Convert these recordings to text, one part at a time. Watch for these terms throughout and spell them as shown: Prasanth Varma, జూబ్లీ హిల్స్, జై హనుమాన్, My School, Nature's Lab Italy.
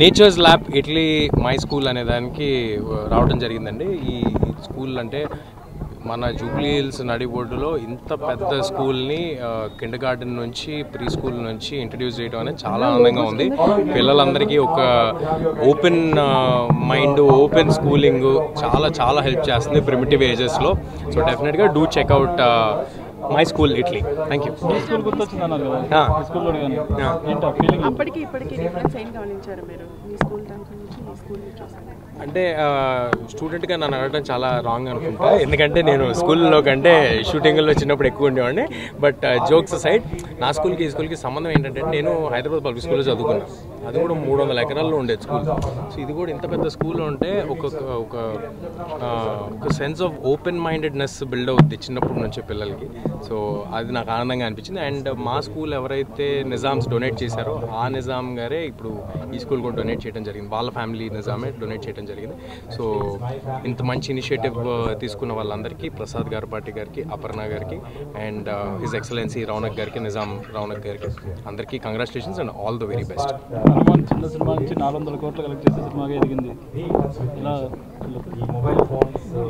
Nature's Lab Italy, My School अने दानिकी रावटं जरिगिंदंडी ई school अंटे మన జూబ్లీ హిల్స్ నడిబొడ్డులో ఇంత పెద్ద స్కూల్ని కిండర్ గార్డెన్ నుంచి ప్రీ స్కూల్ నుంచి ఇంట్రడ్యూస్ చేయడం అనేది చాలా ఆనందంగా ఉంది. పిల్లలందరికీ ఒక ఓపెన్ మైండ్, ఓపెన్ స్కూలింగ్ చాలా చాలా హెల్ప్ చేస్తుంది ప్రిమిటివ్ ఏజెస్లో. సో డెఫినెట్గా do check out my school Italy. Thank you. అంటే స్టూడెంట్గా నన్ను అడగడం చాలా రాంగ్ అనుకుంటా, ఎందుకంటే నేను స్కూల్లో కంటే షూటింగ్లో చిన్నప్పుడు ఎక్కువ ఉండేవాడిని. బట్ జోక్స్ సైడ్, నా స్కూల్కి ఈ స్కూల్కి సంబంధం ఏంటంటే, నేను హైదరాబాద్ పబ్లిక్ స్కూల్లో చదువుకున్నాను. అది కూడా 300 ఎకరాల్లో ఉండేది స్కూల్. సో ఇది కూడా ఇంత పెద్ద స్కూల్లో ఉంటే ఒక sense of open mindedness build అవుద్ది చిన్నప్పటి నుంచి పిల్లలకి. సో అది నాకు ఆనందంగా అనిపించింది. అండ్ మా స్కూల్ ఎవరైతే నిజామ్స్ డొనేట్ చేశారో ఆ నిజాం గారే ఇప్పుడు ఈ స్కూల్ కూడా డొనేట్ చేయడం జరిగింది. వాళ్ళ ఫ్యామిలీ నిజామే డొనేట్ చేయడం జరిగింది. సో ఇంత మంచి ఇనిషియేటివ్ తీసుకున్న వాళ్ళందరికీ, ప్రసాద్ గారు, పాటి గారికి, అపర్ణ గారికి, అండ్ హిజ్ ఎక్సలెన్సీ రౌనక్ గారికి, నిజాం రౌనక్ గారికి, అందరికీ congratulations and all the very best. చిన్న సినిమా నుంచి 400 కోట్లు కలెక్ట్ చేసే సినిమాగా ఎదిగింది.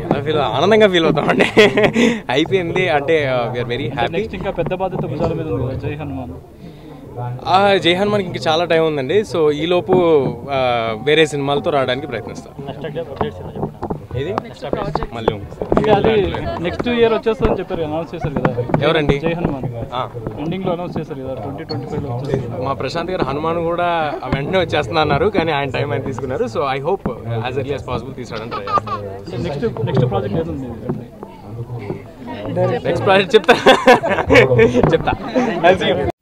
ఎలా ఫీల్? ఆనందంగా ఫీల్ అవుతామండి. అయిపోయింది అంటే వీఆర్ వెరీ హ్యాపీ. ఇంకా పెద్ద బాధ్యత భుజాల మీద ఉంది. జై హనుమాన్ ఇంకా చాలా టైం ఉందండి. సో ఈలోపు వేరే సినిమాలతో రావడానికి ప్రయత్నిస్తాం. నెక్స్ట్ ఇయర్ వచ్చేస్తుందని చెప్పారు, అనౌన్స్ చేశారు కదా ఎవరండి? జై హనుమాన్ ఎండింగ్లో అనౌన్స్ చేశారు కదా 2025లో వచ్చేస్తుంది. మా ప్రశాంత్ గారు హనుమాన్ కూడా వెంటనే వచ్చేస్తున్నా అన్నారు, కానీ ఆయన టైం ఆయన తీసుకున్నారు. So I hope as early as possible తీసుకోవడానికి ట్రై చేస్తాను. నెక్స్ట్ ప్రాజెక్ట్ ఏదండి? నెక్స్ట్ ప్రాజెక్ట్ చెప్తా.